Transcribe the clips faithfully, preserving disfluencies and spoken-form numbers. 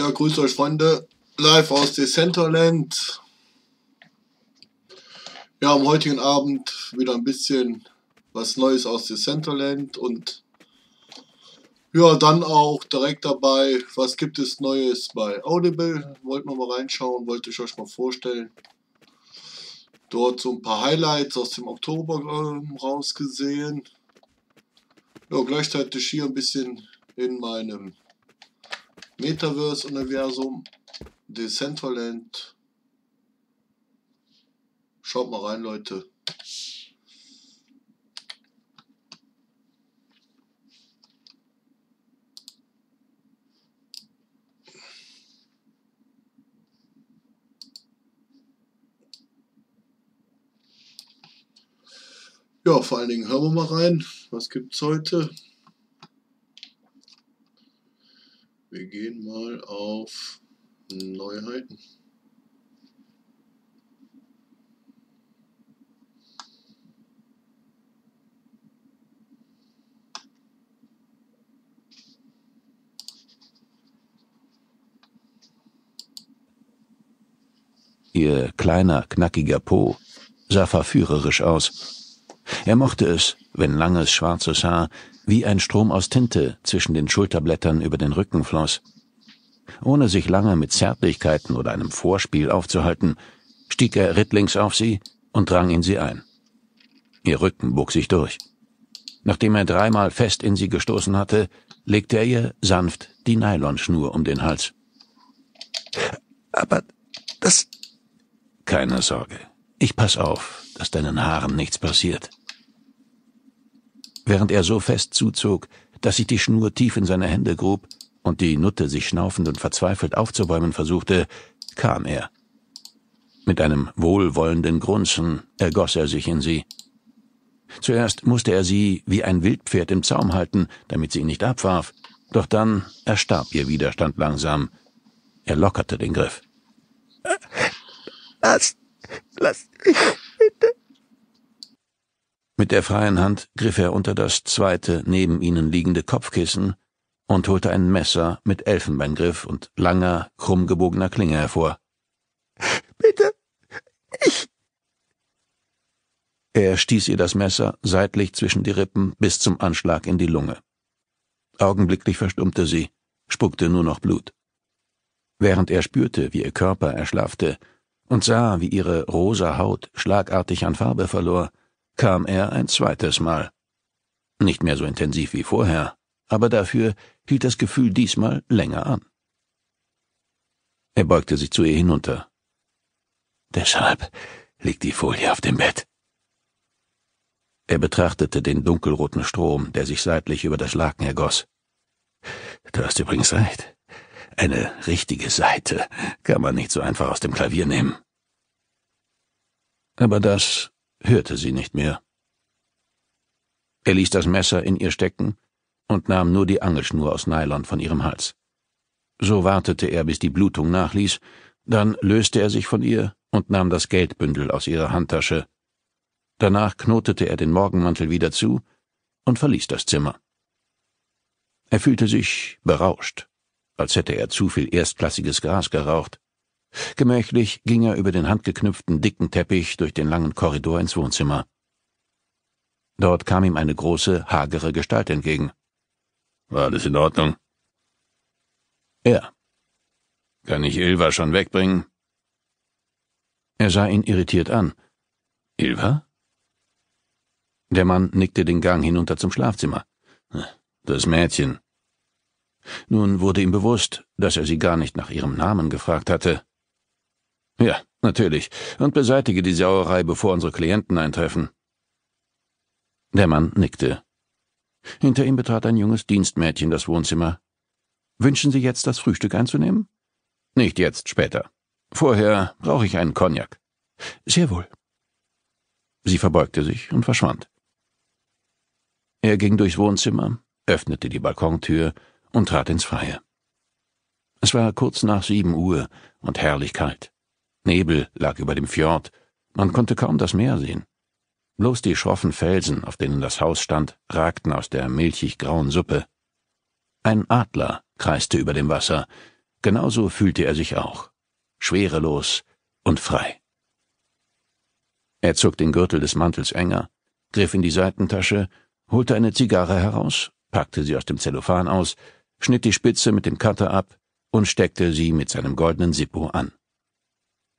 Ja, grüßt euch Freunde, live aus Decentraland. Ja, am heutigen Abend wieder ein bisschen was Neues aus Decentraland und ja, dann auch direkt dabei, was gibt es Neues bei Audible, wollten wir mal reinschauen, wollte ich euch mal vorstellen. Dort so ein paar Highlights aus dem Oktober äh, rausgesehen. Ja, gleichzeitig hier ein bisschen in meinem Metaverse-Universum, Decentraland. Schaut mal rein, Leute. Ja, vor allen Dingen hören wir mal rein. Was gibt's heute? Wir gehen mal auf Neuheiten. Ihr kleiner, knackiger Po sah verführerisch aus. Er mochte es, wenn langes, schwarzes Haar wie ein Strom aus Tinte zwischen den Schulterblättern über den Rücken floss. Ohne sich lange mit Zärtlichkeiten oder einem Vorspiel aufzuhalten, stieg er rittlings auf sie und drang in sie ein. Ihr Rücken bog sich durch. Nachdem er dreimal fest in sie gestoßen hatte, legte er ihr sanft die Nylonschnur um den Hals. »Aber das...« »Keine Sorge, ich pass auf, dass deinen Haaren nichts passiert.« Während er so fest zuzog, dass sich die Schnur tief in seine Hände grub und die Nutte sich schnaufend und verzweifelt aufzubäumen versuchte, kam er. Mit einem wohlwollenden Grunzen ergoss er sich in sie. Zuerst musste er sie wie ein Wildpferd im Zaum halten, damit sie ihn nicht abwarf, doch dann erstarb ihr Widerstand langsam. Er lockerte den Griff. »Lass, lass mich bitte.« Mit der freien Hand griff er unter das zweite neben ihnen liegende Kopfkissen und holte ein Messer mit Elfenbeingriff und langer, krummgebogener Klinge hervor. »Bitte, ich...« Er stieß ihr das Messer seitlich zwischen die Rippen bis zum Anschlag in die Lunge. Augenblicklich verstummte sie, spuckte nur noch Blut. Während er spürte, wie ihr Körper erschlaffte und sah, wie ihre rosa Haut schlagartig an Farbe verlor, kam er ein zweites Mal. Nicht mehr so intensiv wie vorher, aber dafür hielt das Gefühl diesmal länger an. Er beugte sich zu ihr hinunter. »Deshalb liegt die Folie auf dem Bett.« Er betrachtete den dunkelroten Strom, der sich seitlich über das Laken ergoss. »Du hast übrigens recht. Eine richtige Saite kann man nicht so einfach aus dem Klavier nehmen.« Aber das hörte sie nicht mehr. Er ließ das Messer in ihr stecken und nahm nur die Angelschnur aus Nylon von ihrem Hals. So wartete er, bis die Blutung nachließ, dann löste er sich von ihr und nahm das Geldbündel aus ihrer Handtasche. Danach knotete er den Morgenmantel wieder zu und verließ das Zimmer. Er fühlte sich berauscht, als hätte er zu viel erstklassiges Gras geraucht. Gemächlich ging er über den handgeknüpften dicken Teppich durch den langen Korridor ins Wohnzimmer. Dort kam ihm eine große, hagere Gestalt entgegen. »War alles in Ordnung?« »Ja.« »Kann ich Ilva schon wegbringen?« Er sah ihn irritiert an. »Ilva?« Der Mann nickte den Gang hinunter zum Schlafzimmer. »Das Mädchen.« Nun wurde ihm bewusst, dass er sie gar nicht nach ihrem Namen gefragt hatte. »Ja, natürlich. Und beseitige die Sauerei, bevor unsere Klienten eintreffen.« Der Mann nickte. Hinter ihm betrat ein junges Dienstmädchen das Wohnzimmer. »Wünschen Sie jetzt, das Frühstück einzunehmen?« »Nicht jetzt, später. Vorher brauche ich einen Cognac.« »Sehr wohl.« Sie verbeugte sich und verschwand. Er ging durchs Wohnzimmer, öffnete die Balkontür und trat ins Freie. Es war kurz nach sieben Uhr und herrlich kalt. Nebel lag über dem Fjord, man konnte kaum das Meer sehen. Bloß die schroffen Felsen, auf denen das Haus stand, ragten aus der milchig-grauen Suppe. Ein Adler kreiste über dem Wasser, Genauso fühlte er sich auch, schwerelos und frei. Er zog den Gürtel des Mantels enger, griff in die Seitentasche, holte eine Zigarre heraus, packte sie aus dem Zellophan aus, schnitt die Spitze mit dem Cutter ab und steckte sie mit seinem goldenen Zippo an.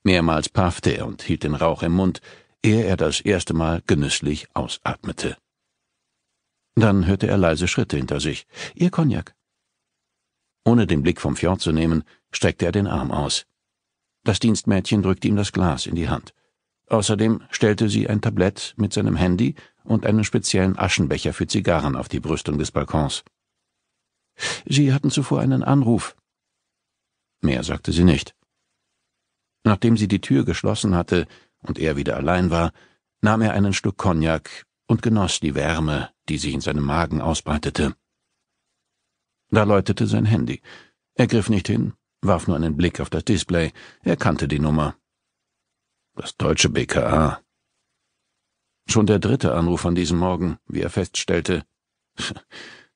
Mehrmals paffte er und hielt den Rauch im Mund, ehe er das erste Mal genüsslich ausatmete. Dann hörte er leise Schritte hinter sich. Ihr Cognac. Ohne den Blick vom Fjord zu nehmen, streckte er den Arm aus. Das Dienstmädchen drückte ihm das Glas in die Hand. Außerdem stellte sie ein Tablett mit seinem Handy und einen speziellen Aschenbecher für Zigarren auf die Brüstung des Balkons. Sie hatten zuvor einen Anruf. Mehr sagte sie nicht. Nachdem sie die Tür geschlossen hatte und er wieder allein war, nahm er einen Schluck Cognac und genoss die Wärme, die sich in seinem Magen ausbreitete. Da läutete sein Handy. Er griff nicht hin, warf nur einen Blick auf das Display. Er kannte die Nummer. Das deutsche B K A. Schon der dritte Anruf an diesem Morgen, wie er feststellte.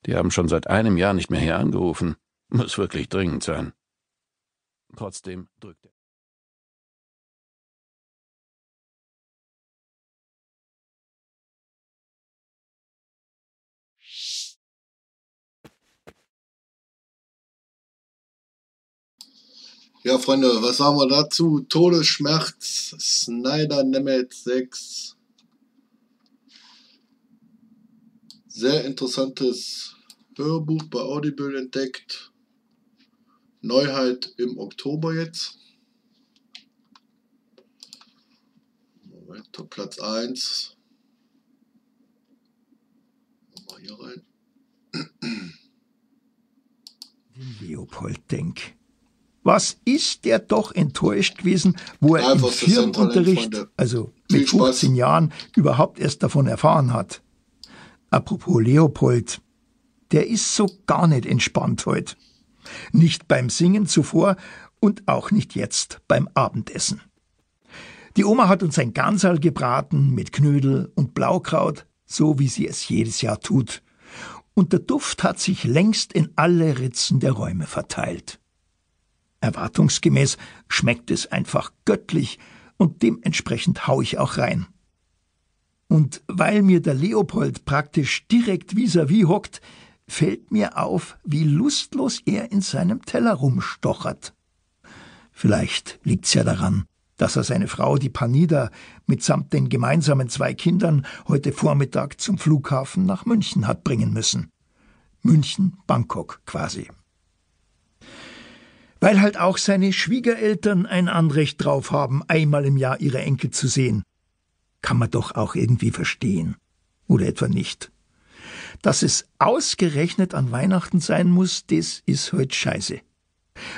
Die haben schon seit einem Jahr nicht mehr hier angerufen. Muss wirklich dringend sein. Trotzdem drückte er. Ja, Freunde, was sagen wir dazu? Todesschmerz, Snyder Nemeth sechs. Sehr interessantes Hörbuch bei Audible entdeckt. Neuheit im Oktober jetzt. Moment, Platz eins. Mal hier rein. Leopold Denk. Was ist der doch enttäuscht gewesen, wo er einfach im Firmenunterricht, also mit fünfzehn Jahren, überhaupt erst davon erfahren hat. Apropos Leopold, der ist so gar nicht entspannt heute. Nicht beim Singen zuvor und auch nicht jetzt beim Abendessen. Die Oma hat uns ein Ganserl gebraten mit Knödel und Blaukraut, so wie sie es jedes Jahr tut. Und der Duft hat sich längst in alle Ritzen der Räume verteilt. Erwartungsgemäß schmeckt es einfach göttlich und dementsprechend hau ich auch rein. Und weil mir der Leopold praktisch direkt vis-à-vis hockt, fällt mir auf, wie lustlos er in seinem Teller rumstochert. Vielleicht liegt's ja daran, dass er seine Frau, die Panida, mitsamt den gemeinsamen zwei Kindern heute Vormittag zum Flughafen nach München hat bringen müssen. München, Bangkok quasi. Weil halt auch seine Schwiegereltern ein Anrecht drauf haben, einmal im Jahr ihre Enkel zu sehen. Kann man doch auch irgendwie verstehen. Oder etwa nicht. Dass es ausgerechnet an Weihnachten sein muss, das ist heute scheiße.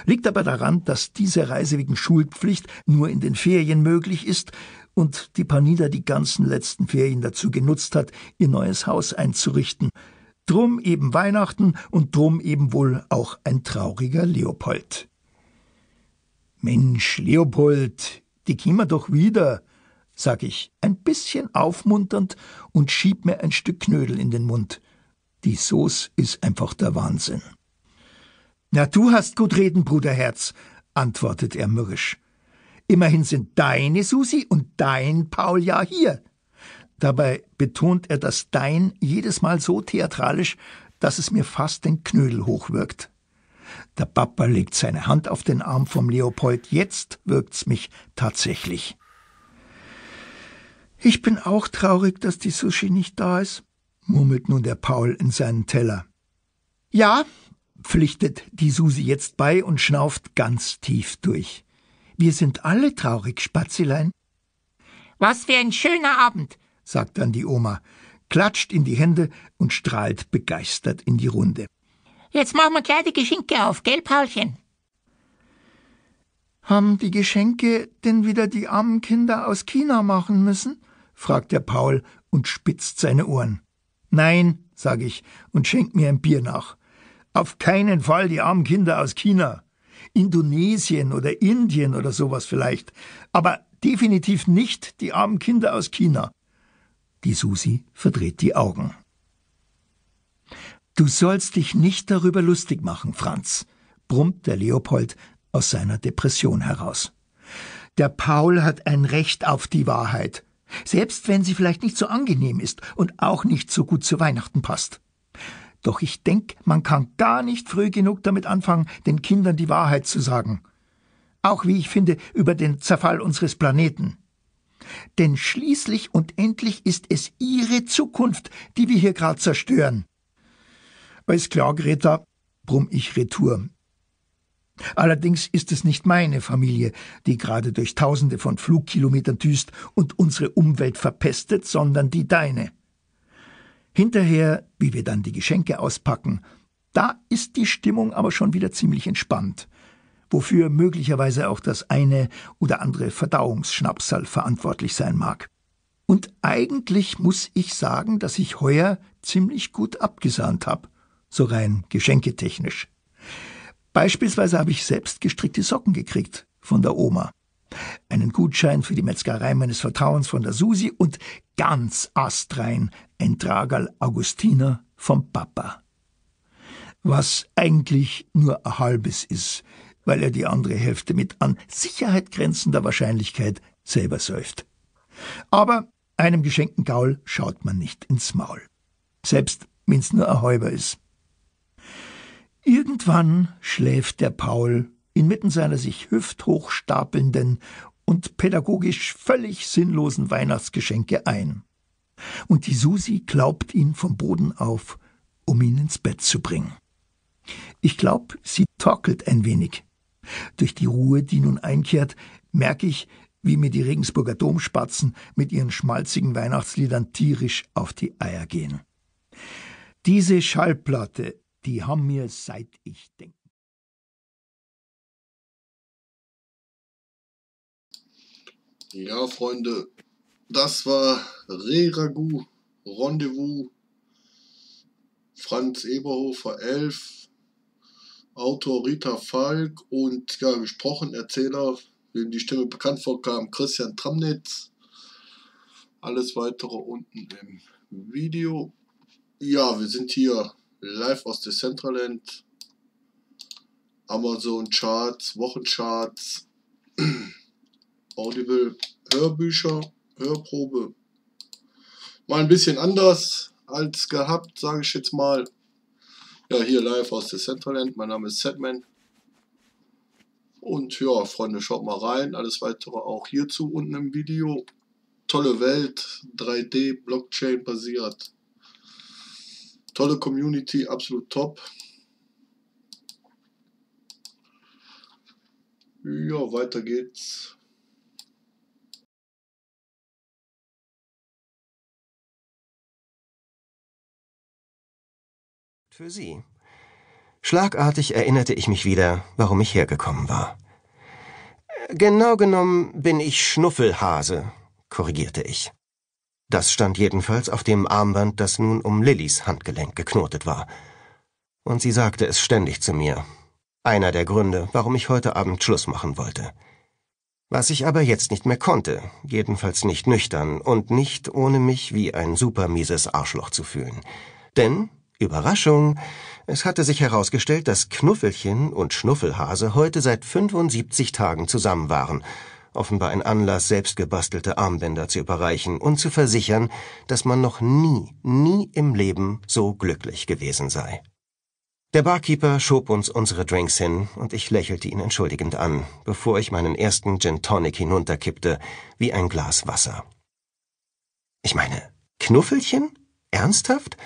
Liegt aber daran, dass diese Reise wegen Schulpflicht nur in den Ferien möglich ist und die Panida die ganzen letzten Ferien dazu genutzt hat, ihr neues Haus einzurichten. Drum eben Weihnachten und drum eben wohl auch ein trauriger Leopold. »Mensch, Leopold, die gehen wir doch wieder«, sag ich, ein bisschen aufmunternd und schieb mir ein Stück Knödel in den Mund. Die Soße ist einfach der Wahnsinn. »Na, du hast gut reden, Bruderherz«, antwortet er mürrisch. »Immerhin sind deine Susi und dein Paul ja hier.« Dabei betont er das Dein jedes Mal so theatralisch, dass es mir fast den Knödel hochwirkt. Der Papa legt seine Hand auf den Arm vom Leopold, jetzt wirkt's mich tatsächlich. »Ich bin auch traurig, dass die Sushi nicht da ist«, murmelt nun der Paul in seinen Teller. »Ja«, pflichtet die Susi jetzt bei und schnauft ganz tief durch. »Wir sind alle traurig, Spazilein.« »Was für ein schöner Abend«, sagt dann die Oma, klatscht in die Hände und strahlt begeistert in die Runde. »Jetzt machen wir gleich die Geschenke auf, gell, Paulchen?« »Haben die Geschenke denn wieder die armen Kinder aus China machen müssen?« fragt der Paul und spitzt seine Ohren. »Nein«, sage ich und schenk mir ein Bier nach. »Auf keinen Fall die armen Kinder aus China. Indonesien oder Indien oder sowas vielleicht. Aber definitiv nicht die armen Kinder aus China.« Die Susi verdreht die Augen. »Du sollst dich nicht darüber lustig machen, Franz«, brummt der Leopold aus seiner Depression heraus. Der Paul hat ein Recht auf die Wahrheit, selbst wenn sie vielleicht nicht so angenehm ist und auch nicht so gut zu Weihnachten passt. Doch ich denke, man kann gar nicht früh genug damit anfangen, den Kindern die Wahrheit zu sagen. Auch, wie ich finde, über den Zerfall unseres Planeten. Denn schließlich und endlich ist es ihre Zukunft, die wir hier gerade zerstören. Alles klar, Greta, brumm ich retour. Allerdings ist es nicht meine Familie, die gerade durch Tausende von Flugkilometern düst und unsere Umwelt verpestet, sondern die deine. Hinterher, wie wir dann die Geschenke auspacken, da ist die Stimmung aber schon wieder ziemlich entspannt, wofür möglicherweise auch das eine oder andere Verdauungsschnapsal verantwortlich sein mag. Und eigentlich muss ich sagen, dass ich heuer ziemlich gut abgesahnt habe, so rein geschenketechnisch. Beispielsweise habe ich selbst gestrickte Socken gekriegt von der Oma, einen Gutschein für die Metzgerei meines Vertrauens von der Susi und ganz astrein ein Tragerl Augustiner vom Papa. Was eigentlich nur ein halbes ist, weil er die andere Hälfte mit an Sicherheit grenzender Wahrscheinlichkeit selber säuft. Aber einem geschenkten Gaul schaut man nicht ins Maul, selbst wenn's nur ein halber ist. Irgendwann schläft der Paul inmitten seiner sich hüfthoch stapelnden und pädagogisch völlig sinnlosen Weihnachtsgeschenke ein. Und die Susi klaubt ihn vom Boden auf, um ihn ins Bett zu bringen. Ich glaube, sie torkelt ein wenig. Durch die Ruhe, die nun einkehrt, merke ich, wie mir die Regensburger Domspatzen mit ihren schmalzigen Weihnachtsliedern tierisch auf die Eier gehen. Diese Schallplatte, die haben mir, seit ich denke. Ja, Freunde, das war Rehragout-Rendezvous, Franz Eberhofer, elf, Autor Rita Falk und, ja, gesprochen, Erzähler, wem die Stimme bekannt vorkam, Christian Tramitz. Alles weitere unten im Video. Ja, wir sind hier live aus Decentraland, Amazon Charts, Wochencharts, Audible Hörbücher, Hörprobe. Mal ein bisschen anders als gehabt, sage ich jetzt mal. Ja, hier live aus Decentraland. Mein Name ist Setman. Und ja, Freunde, schaut mal rein. Alles weitere auch hierzu unten im Video. Tolle Welt, drei D, Blockchain basiert. Tolle Community, absolut top. Ja, weiter geht's. Für Sie. Schlagartig erinnerte ich mich wieder, warum ich hergekommen war. Genau genommen bin ich Schnuffelhase, korrigierte ich. Das stand jedenfalls auf dem Armband, das nun um Lillys Handgelenk geknotet war. Und sie sagte es ständig zu mir. Einer der Gründe, warum ich heute Abend Schluss machen wollte. Was ich aber jetzt nicht mehr konnte, jedenfalls nicht nüchtern und nicht ohne mich wie ein supermieses Arschloch zu fühlen. Denn, Überraschung, es hatte sich herausgestellt, dass Knuffelchen und Schnuffelhase heute seit fünfundsiebzig Tagen zusammen waren, offenbar ein Anlass, selbstgebastelte Armbänder zu überreichen und zu versichern, dass man noch nie, nie im Leben so glücklich gewesen sei. Der Barkeeper schob uns unsere Drinks hin und ich lächelte ihn entschuldigend an, bevor ich meinen ersten Gin Tonic hinunterkippte, wie ein Glas Wasser. Ich meine, Knuffelchen? Ernsthaft?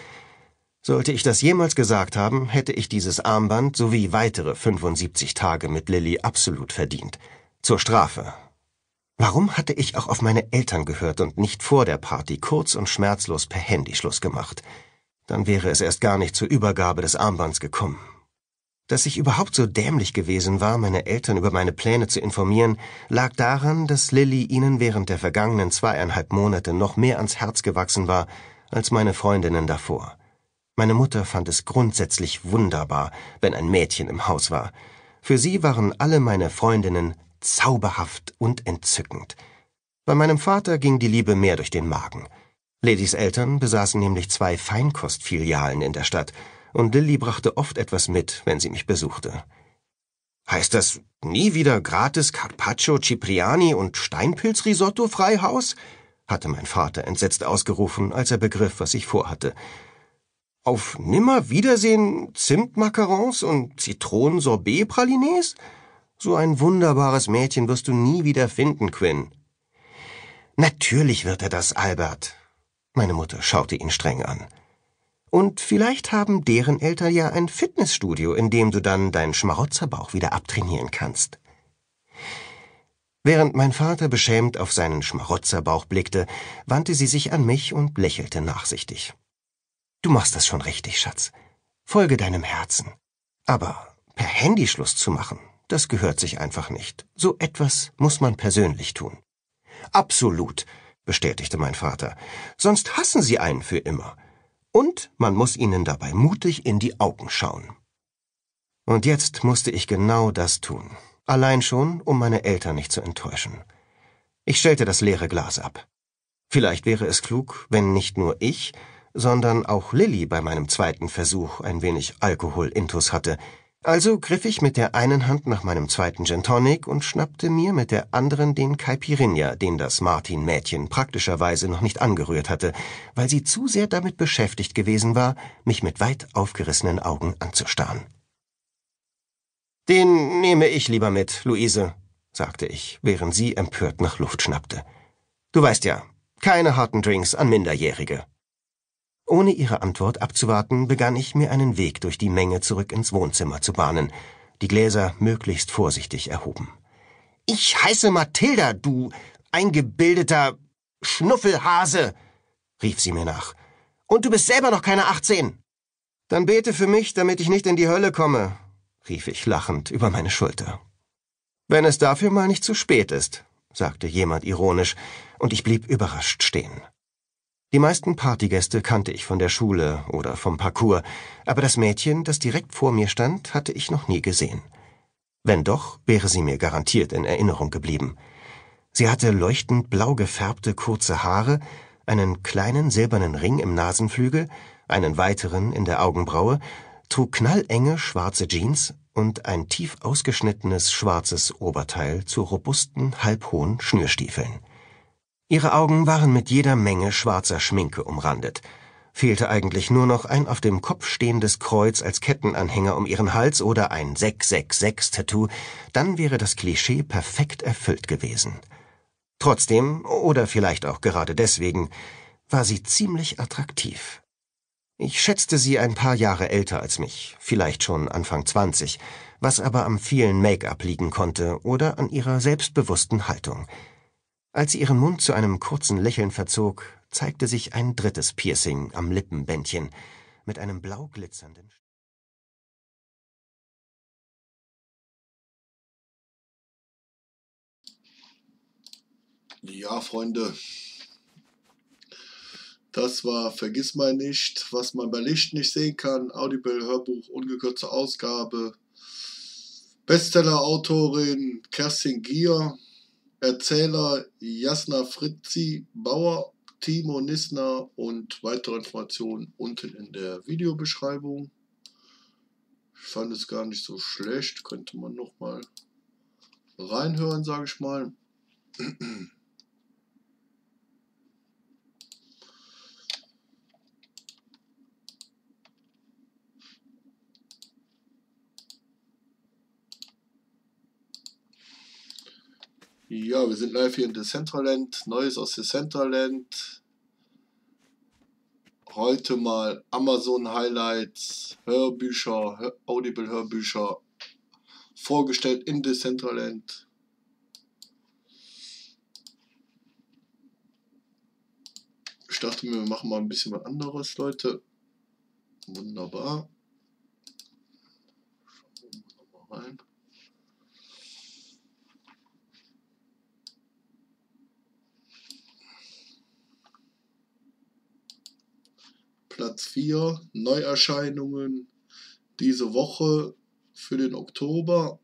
Sollte ich das jemals gesagt haben, hätte ich dieses Armband sowie weitere fünfundsiebzig Tage mit Lilly absolut verdient. Zur Strafe. Warum hatte ich auch auf meine Eltern gehört und nicht vor der Party kurz und schmerzlos per Handy Schluss gemacht? Dann wäre es erst gar nicht zur Übergabe des Armbands gekommen. Dass ich überhaupt so dämlich gewesen war, meine Eltern über meine Pläne zu informieren, lag daran, dass Lilly ihnen während der vergangenen zweieinhalb Monate noch mehr ans Herz gewachsen war als meine Freundinnen davor. Meine Mutter fand es grundsätzlich wunderbar, wenn ein Mädchen im Haus war. Für sie waren alle meine Freundinnen zauberhaft und entzückend. Bei meinem Vater ging die Liebe mehr durch den Magen. Lillys Eltern besaßen nämlich zwei Feinkostfilialen in der Stadt und Lilly brachte oft etwas mit, wenn sie mich besuchte. Heißt das nie wieder gratis Carpaccio, Cipriani und Steinpilzrisotto Freihaus? Hatte mein Vater entsetzt ausgerufen, als er begriff, was ich vorhatte. Auf Nimmerwiedersehen Zimtmacarons und Zitronen-Sorbet-Pralines? So ein wunderbares Mädchen wirst du nie wieder finden, Quinn. Natürlich wird er das, Albert. Meine Mutter schaute ihn streng an. Und vielleicht haben deren Eltern ja ein Fitnessstudio, in dem du dann deinen Schmarotzerbauch wieder abtrainieren kannst. Während mein Vater beschämt auf seinen Schmarotzerbauch blickte, wandte sie sich an mich und lächelte nachsichtig. Du machst das schon richtig, Schatz. Folge deinem Herzen. Aber per Handy Schluss zu machen, das gehört sich einfach nicht. So etwas muss man persönlich tun. Absolut, bestätigte mein Vater. Sonst hassen sie einen für immer. Und man muss ihnen dabei mutig in die Augen schauen. Und jetzt musste ich genau das tun. Allein schon, um meine Eltern nicht zu enttäuschen. Ich stellte das leere Glas ab. Vielleicht wäre es klug, wenn nicht nur ich, sondern auch Lilly bei meinem zweiten Versuch ein wenig Alkoholintus hatte. Also griff ich mit der einen Hand nach meinem zweiten Gin Tonic und schnappte mir mit der anderen den Caipirinha, den das Martin-Mädchen praktischerweise noch nicht angerührt hatte, weil sie zu sehr damit beschäftigt gewesen war, mich mit weit aufgerissenen Augen anzustarren. »Den nehme ich lieber mit, Luise«, sagte ich, während sie empört nach Luft schnappte. »Du weißt ja, keine harten Drinks an Minderjährige.« Ohne ihre Antwort abzuwarten, begann ich mir einen Weg durch die Menge zurück ins Wohnzimmer zu bahnen, die Gläser möglichst vorsichtig erhoben. »Ich heiße Mathilda, du eingebildeter Schnuffelhase«, rief sie mir nach. »Und du bist selber noch keine achtzehn.« »Dann bete für mich, damit ich nicht in die Hölle komme«, rief ich lachend über meine Schulter. »Wenn es dafür mal nicht zu spät ist«, sagte jemand ironisch, und ich blieb überrascht stehen. Die meisten Partygäste kannte ich von der Schule oder vom Parcours, aber das Mädchen, das direkt vor mir stand, hatte ich noch nie gesehen. Wenn doch, wäre sie mir garantiert in Erinnerung geblieben. Sie hatte leuchtend blau gefärbte kurze Haare, einen kleinen silbernen Ring im Nasenflügel, einen weiteren in der Augenbraue, trug knallenge schwarze Jeans und ein tief ausgeschnittenes schwarzes Oberteil zu robusten, halbhohen Schnürstiefeln. Ihre Augen waren mit jeder Menge schwarzer Schminke umrandet. Fehlte eigentlich nur noch ein auf dem Kopf stehendes Kreuz als Kettenanhänger um ihren Hals oder ein sechs sechs sechs-Tattoo, dann wäre das Klischee perfekt erfüllt gewesen. Trotzdem, oder vielleicht auch gerade deswegen, war sie ziemlich attraktiv. Ich schätzte sie ein paar Jahre älter als mich, vielleicht schon Anfang zwanzig, was aber am vielen Make-up liegen konnte oder an ihrer selbstbewussten Haltung. Als sie ihren Mund zu einem kurzen Lächeln verzog, zeigte sich ein drittes Piercing am Lippenbändchen mit einem blau glitzernden... Ja, Freunde, das war Vergissmeinnicht, was man bei Licht nicht sehen kann. Audible, Hörbuch, ungekürzte Ausgabe. Bestseller-Autorin Kerstin Gier. Erzähler Jasna Fritzi Bauer, Timmo Niesner und weitere Informationen unten in der Videobeschreibung. Ich fand es gar nicht so schlecht, könnte man nochmal reinhören, sage ich mal. Ja, wir sind live hier in Decentraland. Neues aus Decentraland. Heute mal Amazon Highlights, Hörbücher, Audible Hörbücher vorgestellt in Decentraland. Ich dachte mir, wir machen mal ein bisschen was anderes, Leute. Wunderbar. Schauen wir nochmal rein. Platz vier, Neuerscheinungen diese Woche für den Oktober.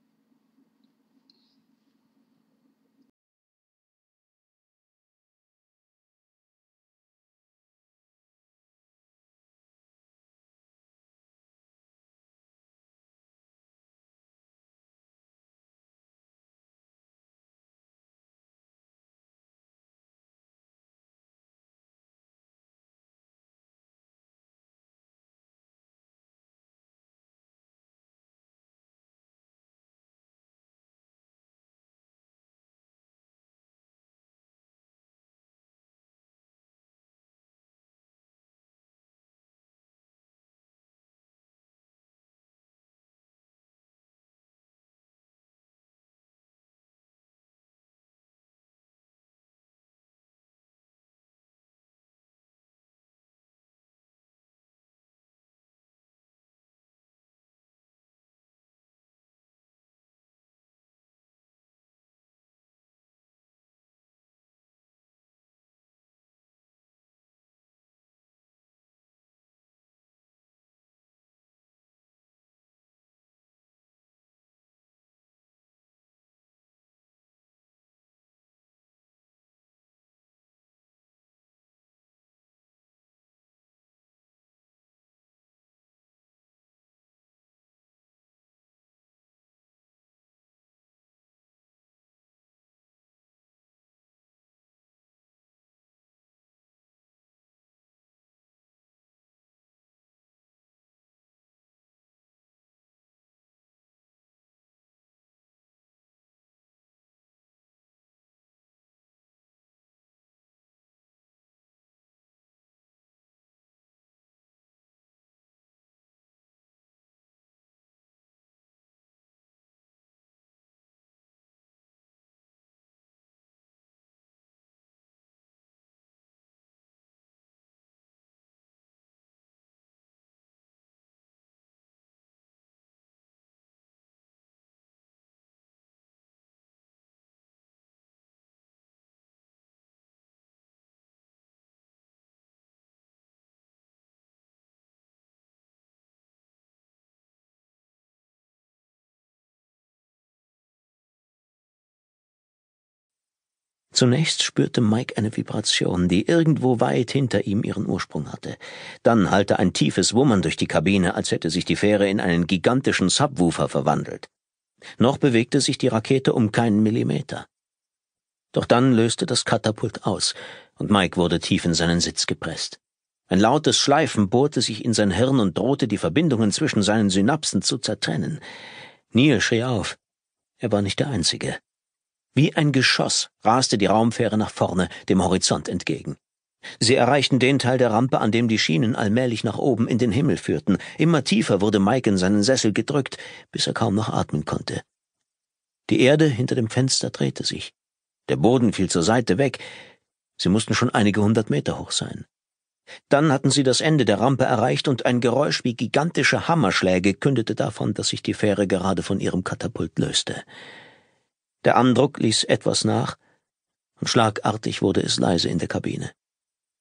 Zunächst spürte Mike eine Vibration, die irgendwo weit hinter ihm ihren Ursprung hatte. Dann hallte ein tiefes Wummern durch die Kabine, als hätte sich die Fähre in einen gigantischen Subwoofer verwandelt. Noch bewegte sich die Rakete um keinen Millimeter. Doch dann löste das Katapult aus, und Mike wurde tief in seinen Sitz gepresst. Ein lautes Schleifen bohrte sich in sein Hirn und drohte, die Verbindungen zwischen seinen Synapsen zu zertrennen. Neil schrie auf. Er war nicht der Einzige. Wie ein Geschoss raste die Raumfähre nach vorne, dem Horizont entgegen. Sie erreichten den Teil der Rampe, an dem die Schienen allmählich nach oben in den Himmel führten. Immer tiefer wurde Mike in seinen Sessel gedrückt, bis er kaum noch atmen konnte. Die Erde hinter dem Fenster drehte sich. Der Boden fiel zur Seite weg. Sie mussten schon einige hundert Meter hoch sein. Dann hatten sie das Ende der Rampe erreicht, und ein Geräusch wie gigantische Hammerschläge kündete davon, dass sich die Fähre gerade von ihrem Katapult löste. Der Andruck ließ etwas nach, und schlagartig wurde es leise in der Kabine.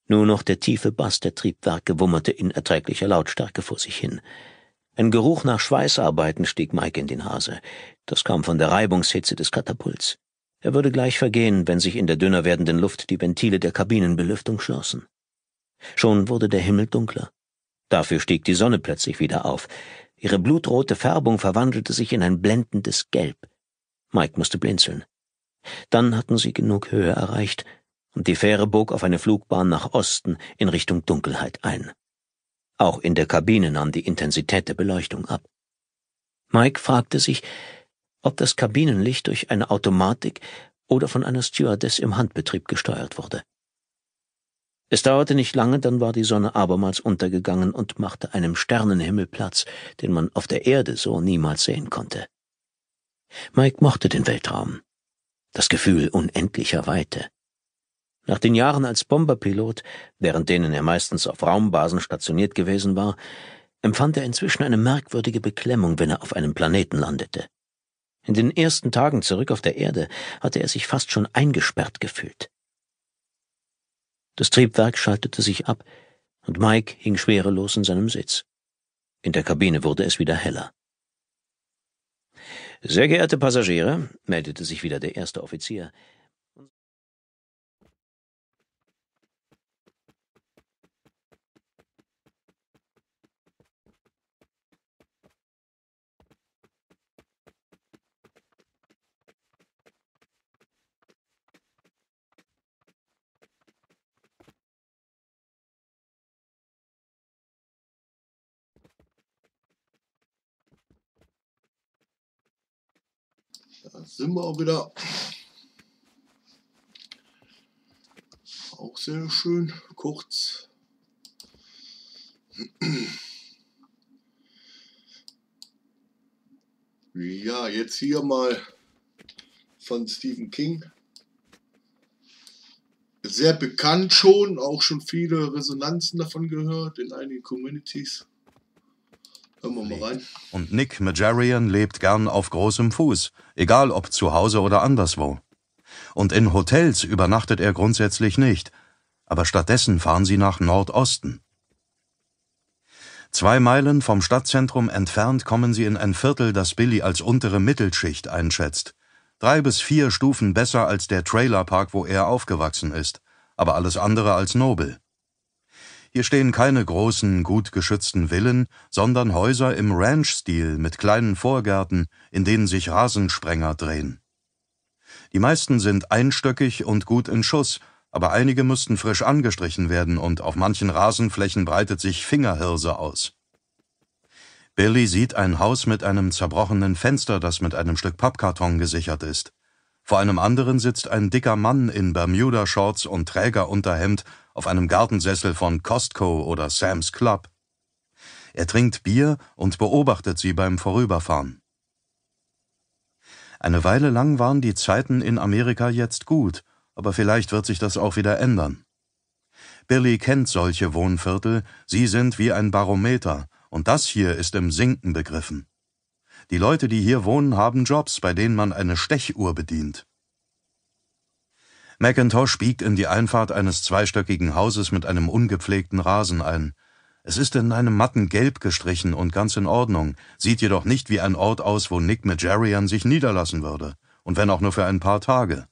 Nur noch der tiefe Bass der Triebwerke wummerte in erträglicher Lautstärke vor sich hin. Ein Geruch nach Schweißarbeiten stieg Mike in den Hase. Das kam von der Reibungshitze des Katapults. Er würde gleich vergehen, wenn sich in der dünner werdenden Luft die Ventile der Kabinenbelüftung schlossen. Schon wurde der Himmel dunkler. Dafür stieg die Sonne plötzlich wieder auf. Ihre blutrote Färbung verwandelte sich in ein blendendes Gelb. Mike musste blinzeln. Dann hatten sie genug Höhe erreicht, und die Fähre bog auf eine Flugbahn nach Osten in Richtung Dunkelheit ein. Auch in der Kabine nahm die Intensität der Beleuchtung ab. Mike fragte sich, ob das Kabinenlicht durch eine Automatik oder von einer Stewardess im Handbetrieb gesteuert wurde. Es dauerte nicht lange, dann war die Sonne abermals untergegangen und machte einem Sternenhimmel Platz, den man auf der Erde so niemals sehen konnte. Mike mochte den Weltraum. Das Gefühl unendlicher Weite. Nach den Jahren als Bomberpilot, während denen er meistens auf Raumbasen stationiert gewesen war, empfand er inzwischen eine merkwürdige Beklemmung, wenn er auf einem Planeten landete. In den ersten Tagen zurück auf der Erde hatte er sich fast schon eingesperrt gefühlt. Das Triebwerk schaltete sich ab, und Mike hing schwerelos in seinem Sitz. In der Kabine wurde es wieder heller. »Sehr geehrte Passagiere«, meldete sich wieder der erste Offizier. Da sind wir auch wieder. Auch sehr schön, kurz. Ja, jetzt hier mal von Stephen King. Sehr bekannt schon, auch schon viele Resonanzen davon gehört in einigen Communities. Hören wir mal rein. Und Nick Majarian lebt gern auf großem Fuß, egal ob zu Hause oder anderswo. Und in Hotels übernachtet er grundsätzlich nicht, aber stattdessen fahren sie nach Nordosten. Zwei Meilen vom Stadtzentrum entfernt kommen sie in ein Viertel, das Billy als untere Mittelschicht einschätzt. Drei bis vier Stufen besser als der Trailerpark, wo er aufgewachsen ist, aber alles andere als nobel. Hier stehen keine großen, gut geschützten Villen, sondern Häuser im Ranch-Stil mit kleinen Vorgärten, in denen sich Rasensprenger drehen. Die meisten sind einstöckig und gut in Schuss, aber einige müssten frisch angestrichen werden, und auf manchen Rasenflächen breitet sich Fingerhirse aus. Billy sieht ein Haus mit einem zerbrochenen Fenster, das mit einem Stück Pappkarton gesichert ist. Vor einem anderen sitzt ein dicker Mann in Bermuda-Shorts und Trägerunterhemd auf einem Gartensessel von Costco oder Sam's Club. Er trinkt Bier und beobachtet sie beim Vorüberfahren. Eine Weile lang waren die Zeiten in Amerika jetzt gut, aber vielleicht wird sich das auch wieder ändern. Billy kennt solche Wohnviertel, sie sind wie ein Barometer, und das hier ist im Sinken begriffen. Die Leute, die hier wohnen, haben Jobs, bei denen man eine Stechuhr bedient. McIntosh biegt in die Einfahrt eines zweistöckigen Hauses mit einem ungepflegten Rasen ein. Es ist in einem matten Gelb gestrichen und ganz in Ordnung, sieht jedoch nicht wie ein Ort aus, wo Nick Majarian sich niederlassen würde, und wenn auch nur für ein paar Tage.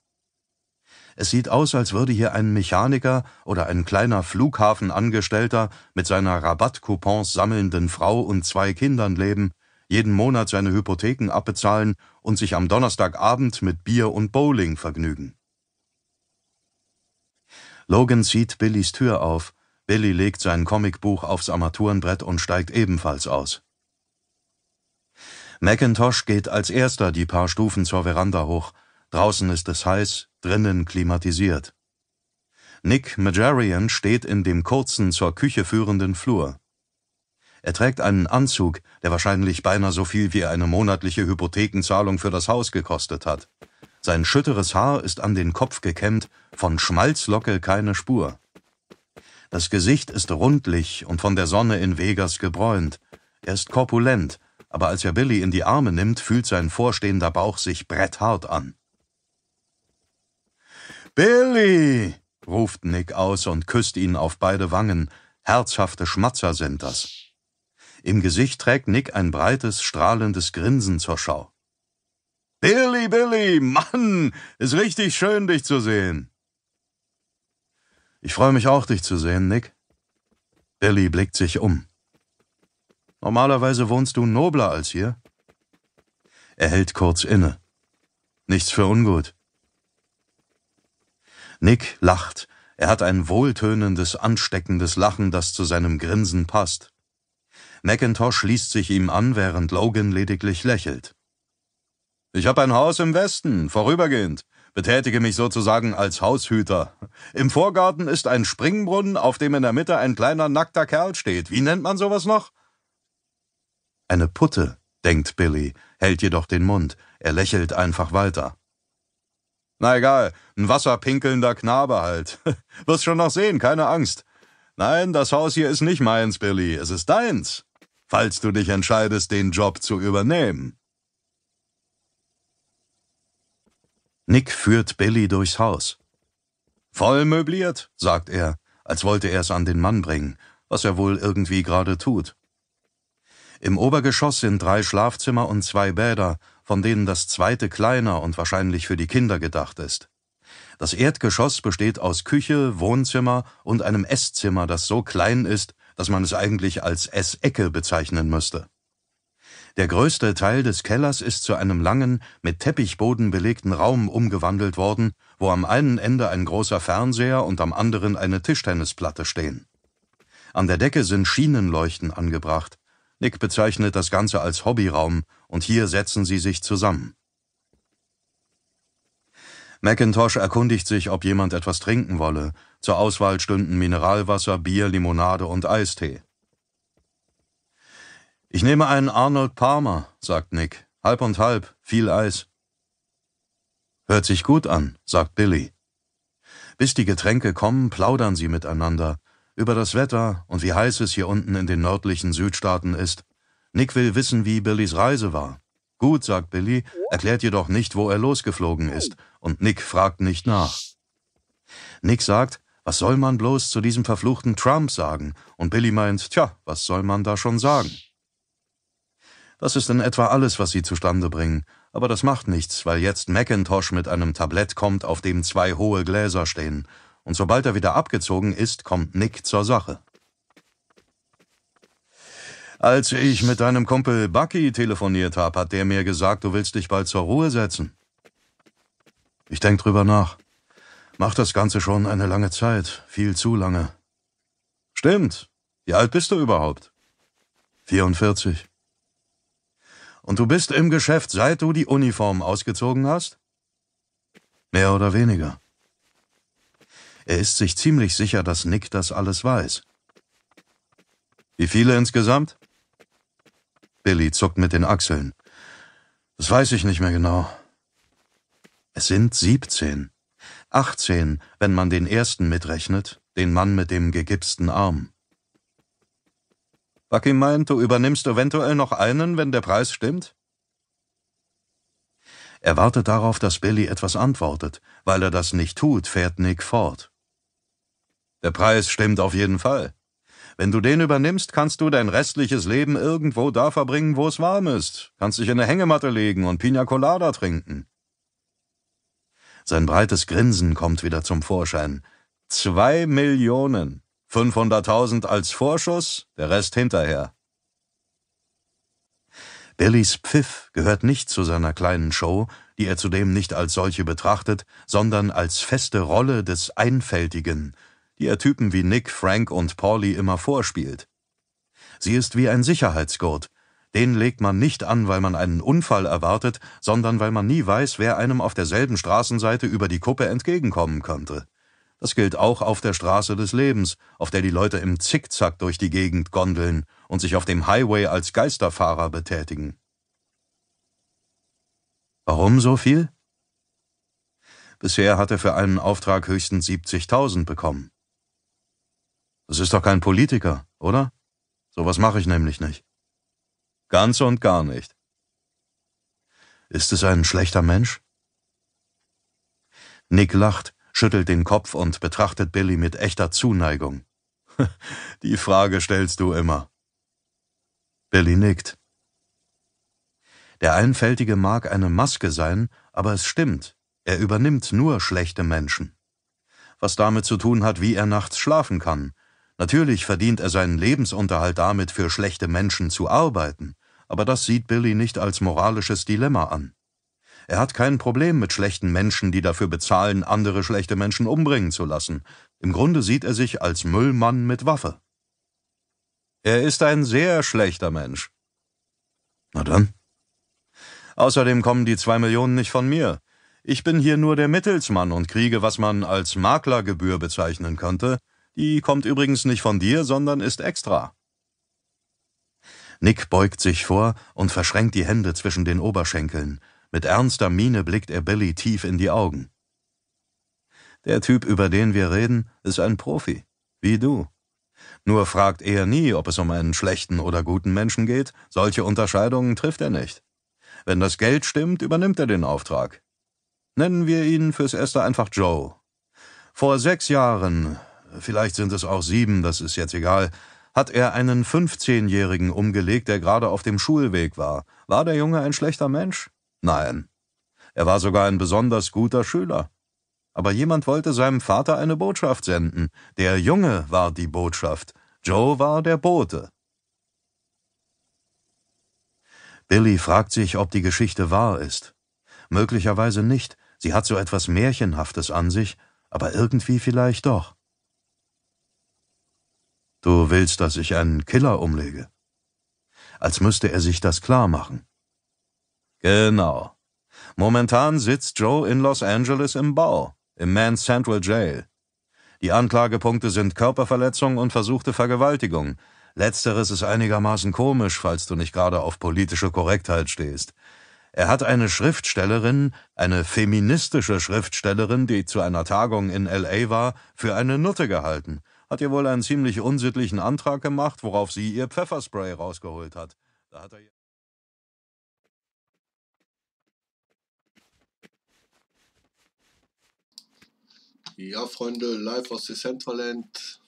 Es sieht aus, als würde hier ein Mechaniker oder ein kleiner Flughafenangestellter mit seiner Rabattcoupons sammelnden Frau und zwei Kindern leben, jeden Monat seine Hypotheken abbezahlen und sich am Donnerstagabend mit Bier und Bowling vergnügen. Logan zieht Billys Tür auf. Billy legt sein Comicbuch aufs Armaturenbrett und steigt ebenfalls aus. McIntosh geht als erster die paar Stufen zur Veranda hoch. Draußen ist es heiß, drinnen klimatisiert. Nick Majarian steht in dem kurzen, zur Küche führenden Flur. Er trägt einen Anzug, der wahrscheinlich beinahe so viel wie eine monatliche Hypothekenzahlung für das Haus gekostet hat. Sein schütteres Haar ist an den Kopf gekämmt, von Schmalzlocke keine Spur. Das Gesicht ist rundlich und von der Sonne in Vegas gebräunt. Er ist korpulent, aber als er Billy in die Arme nimmt, fühlt sein vorstehender Bauch sich bretthart an. »Billy«, ruft Nick aus und küsst ihn auf beide Wangen. Herzhafte Schmatzer sind das. Im Gesicht trägt Nick ein breites, strahlendes Grinsen zur Schau. »Billy, Billy, Mann, ist richtig schön, dich zu sehen.« »Ich freue mich auch, dich zu sehen, Nick.« Billy blickt sich um. »Normalerweise wohnst du nobler als hier.« Er hält kurz inne. »Nichts für ungut.« Nick lacht. Er hat ein wohltönendes, ansteckendes Lachen, das zu seinem Grinsen passt. McIntosh schließt sich ihm an, während Logan lediglich lächelt. »Ich habe ein Haus im Westen, vorübergehend. Betätige mich sozusagen als Haushüter. Im Vorgarten ist ein Springbrunnen, auf dem in der Mitte ein kleiner nackter Kerl steht. Wie nennt man sowas noch?« »Eine Putte«, denkt Billy, hält jedoch den Mund. Er lächelt einfach weiter. »Na egal, ein wasserpinkelnder Knabe halt. Wirst schon noch sehen, keine Angst. Nein, das Haus hier ist nicht meins, Billy. Es ist deins, falls du dich entscheidest, den Job zu übernehmen.« Nick führt Billy durchs Haus. »Voll möbliert«, sagt er, als wollte er es an den Mann bringen, was er wohl irgendwie gerade tut. Im Obergeschoss sind drei Schlafzimmer und zwei Bäder, von denen das zweite kleiner und wahrscheinlich für die Kinder gedacht ist. Das Erdgeschoss besteht aus Küche, Wohnzimmer und einem Esszimmer, das so klein ist, dass man es eigentlich als Essecke bezeichnen müsste. Der größte Teil des Kellers ist zu einem langen, mit Teppichboden belegten Raum umgewandelt worden, wo am einen Ende ein großer Fernseher und am anderen eine Tischtennisplatte stehen. An der Decke sind Schienenleuchten angebracht. Nick bezeichnet das Ganze als Hobbyraum, und hier setzen sie sich zusammen. McIntosh erkundigt sich, ob jemand etwas trinken wolle. Zur Auswahl stünden Mineralwasser, Bier, Limonade und Eistee. »Ich nehme einen Arnold Palmer«, sagt Nick. »Halb und halb, viel Eis.« »Hört sich gut an«, sagt Billy. Bis die Getränke kommen, plaudern sie miteinander. Über das Wetter und wie heiß es hier unten in den nördlichen Südstaaten ist. Nick will wissen, wie Billys Reise war. »Gut«, sagt Billy, erklärt jedoch nicht, wo er losgeflogen ist, und Nick fragt nicht nach. Nick sagt, was soll man bloß zu diesem verfluchten Trump sagen? Und Billy meint, tja, was soll man da schon sagen? Das ist in etwa alles, was sie zustande bringen. Aber das macht nichts, weil jetzt McIntosh mit einem Tablett kommt, auf dem zwei hohe Gläser stehen. Und sobald er wieder abgezogen ist, kommt Nick zur Sache. »Als ich mit deinem Kumpel Bucky telefoniert habe, hat der mir gesagt, du willst dich bald zur Ruhe setzen.« »Ich denk drüber nach. Mach das Ganze schon eine lange Zeit, viel zu lange.« »Stimmt. Wie alt bist du überhaupt?« vierundvierzig. »Und du bist im Geschäft, seit du die Uniform ausgezogen hast?« »Mehr oder weniger.« Er ist sich ziemlich sicher, dass Nick das alles weiß. »Wie viele insgesamt?« Billy zuckt mit den Achseln. »Das weiß ich nicht mehr genau.« Es sind siebzehn. achtzehn, wenn man den ersten mitrechnet, den Mann mit dem gegipsten Arm. »Bucky meint, du übernimmst eventuell noch einen, wenn der Preis stimmt?« Er wartet darauf, dass Billy etwas antwortet. Weil er das nicht tut, fährt Nick fort. »Der Preis stimmt auf jeden Fall. Wenn du den übernimmst, kannst du dein restliches Leben irgendwo da verbringen, wo es warm ist. Kannst dich in eine Hängematte legen und Pina Colada trinken.« Sein breites Grinsen kommt wieder zum Vorschein. Zwei Millionen. fünfhunderttausend als Vorschuss, der Rest hinterher. Billys Pfiff gehört nicht zu seiner kleinen Show, die er zudem nicht als solche betrachtet, sondern als feste Rolle des Einfältigen, die er Typen wie Nick, Frank und Paulie immer vorspielt. Sie ist wie ein Sicherheitsgurt. Den legt man nicht an, weil man einen Unfall erwartet, sondern weil man nie weiß, wer einem auf derselben Straßenseite über die Kuppe entgegenkommen könnte. Das gilt auch auf der Straße des Lebens, auf der die Leute im Zickzack durch die Gegend gondeln und sich auf dem Highway als Geisterfahrer betätigen. Warum so viel? Bisher hat er für einen Auftrag höchstens siebzigtausend bekommen. Das ist doch kein Politiker, oder? Sowas mache ich nämlich nicht. Ganz und gar nicht. Ist es ein schlechter Mensch? Nick lacht, schüttelt den Kopf und betrachtet Billy mit echter Zuneigung. Die Frage stellst du immer. Billy nickt. Der Einfältige mag eine Maske sein, aber es stimmt, er übernimmt nur schlechte Menschen. Was damit zu tun hat, wie er nachts schlafen kann. Natürlich verdient er seinen Lebensunterhalt damit, für schlechte Menschen zu arbeiten, aber das sieht Billy nicht als moralisches Dilemma an. Er hat kein Problem mit schlechten Menschen, die dafür bezahlen, andere schlechte Menschen umbringen zu lassen. Im Grunde sieht er sich als Müllmann mit Waffe. Er ist ein sehr schlechter Mensch. Na dann. Außerdem kommen die zwei Millionen nicht von mir. Ich bin hier nur der Mittelsmann und kriege, was man als Maklergebühr bezeichnen könnte. Die kommt übrigens nicht von dir, sondern ist extra. Nick beugt sich vor und verschränkt die Hände zwischen den Oberschenkeln. Mit ernster Miene blickt er Billy tief in die Augen. Der Typ, über den wir reden, ist ein Profi, wie du. Nur fragt er nie, ob es um einen schlechten oder guten Menschen geht. Solche Unterscheidungen trifft er nicht. Wenn das Geld stimmt, übernimmt er den Auftrag. Nennen wir ihn fürs Erste einfach Joe. Vor sechs Jahren, vielleicht sind es auch sieben, das ist jetzt egal, hat er einen fünfzehnjährigen umgelegt, der gerade auf dem Schulweg war. War der Junge ein schlechter Mensch? Nein, er war sogar ein besonders guter Schüler. Aber jemand wollte seinem Vater eine Botschaft senden. Der Junge war die Botschaft, Joe war der Bote. Billy fragt sich, ob die Geschichte wahr ist. Möglicherweise nicht, sie hat so etwas Märchenhaftes an sich, aber irgendwie vielleicht doch. Du willst, dass ich einen Killer umlege? Als müsste er sich das klar machen. Genau. Momentan sitzt Joe in Los Angeles im Bau, im Men's Central Jail. Die Anklagepunkte sind Körperverletzung und versuchte Vergewaltigung. Letzteres ist einigermaßen komisch, falls du nicht gerade auf politische Korrektheit stehst. Er hat eine Schriftstellerin, eine feministische Schriftstellerin, die zu einer Tagung in L A war, für eine Nutte gehalten. Hat ihr wohl einen ziemlich unsittlichen Antrag gemacht, worauf sie ihr Pfefferspray rausgeholt hat. Da hat er Ja, Freunde, live aus Decentraland.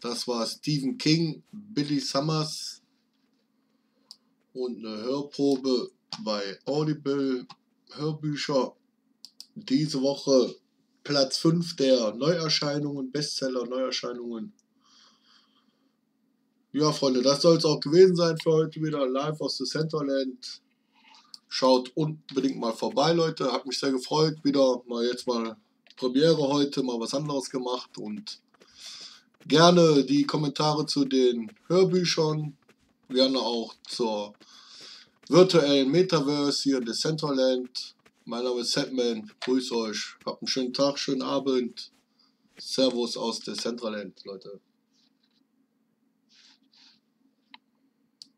Das war Stephen King, Billy Summers und eine Hörprobe bei Audible Hörbücher. Diese Woche Platz fünf der Neuerscheinungen, Bestseller Neuerscheinungen. Ja, Freunde, das soll es auch gewesen sein für heute wieder. Live aus Decentraland. Schaut unbedingt mal vorbei, Leute. Hat mich sehr gefreut. Wieder mal jetzt mal. Premiere heute, mal was anderes gemacht und gerne die Kommentare zu den Hörbüchern, gerne auch zur virtuellen Metaverse hier in Decentraland. Mein Name ist Setman, grüß euch, habt einen schönen Tag, schönen Abend, Servus aus Decentraland, Leute.